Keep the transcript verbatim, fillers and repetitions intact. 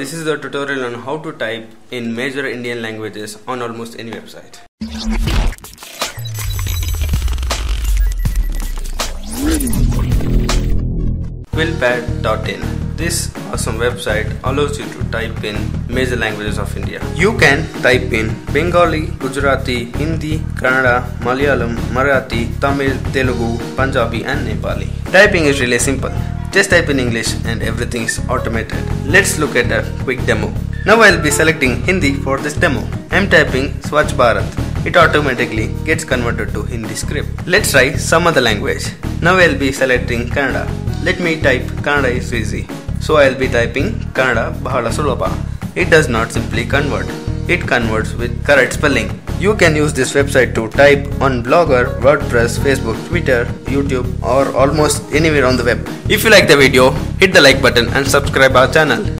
This is the tutorial on how to type in major Indian languages on almost any website. Quillpad dot in. This awesome website allows you to type in major languages of India. You can type in Bengali, Gujarati, Hindi, Kannada, Malayalam, Marathi, Tamil, Telugu, Punjabi and Nepali. Typing is really simple. Just type in English and everything is automated. Let's look at a quick demo. Now I'll be selecting Hindi for this demo. I'm typing Swachh Bharat. It automatically gets converted to Hindi script. Let's try some other language. Now I'll be selecting Kannada. Let me type Kannada is easy. So I'll be typing Kannada Bahala Sulopa. It does not simply convert. It converts with correct spelling. You can use this website to type on Blogger, WordPress, Facebook, Twitter, YouTube or almost anywhere on the web. If you like the video, hit the like button and subscribe our channel.